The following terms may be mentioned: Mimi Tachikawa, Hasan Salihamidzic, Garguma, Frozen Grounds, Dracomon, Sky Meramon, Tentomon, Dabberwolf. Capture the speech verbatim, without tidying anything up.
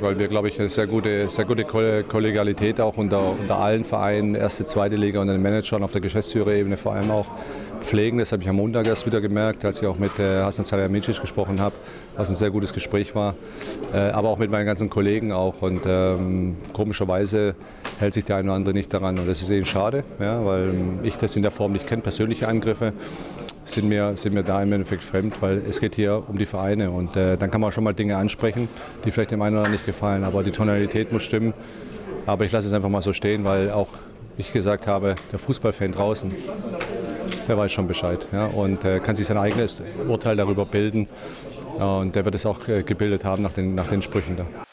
Weil wir, glaube ich, eine sehr gute, sehr gute Kollegialität auch unter, unter allen Vereinen, erste, zweite Liga und den Managern auf der Geschäftsführerebene vor allem auch pflegen. Das habe ich am Montag erst wieder gemerkt, als ich auch mit äh, Hasan Salihamidzic gesprochen habe, was ein sehr gutes Gespräch war, äh, aber auch mit meinen ganzen Kollegen auch. Und ähm, komischerweise hält sich der eine oder andere nicht daran. Und das ist eben schade, ja, weil ähm, ich das in der Form nicht kenne. Persönliche Angriffe sind mir, sind mir da im Endeffekt fremd, weil es geht hier um die Vereine. Und äh, dann kann man schon mal Dinge ansprechen, die vielleicht dem einen oder anderen nicht gefallen. Aber die Tonalität muss stimmen. Aber ich lasse es einfach mal so stehen, weil auch ich gesagt habe, der Fußballfan draußen, der weiß schon Bescheid, ja, und äh, kann sich sein eigenes Urteil darüber bilden, äh, und der wird es auch äh, gebildet haben nach den, nach den Sprüchen da.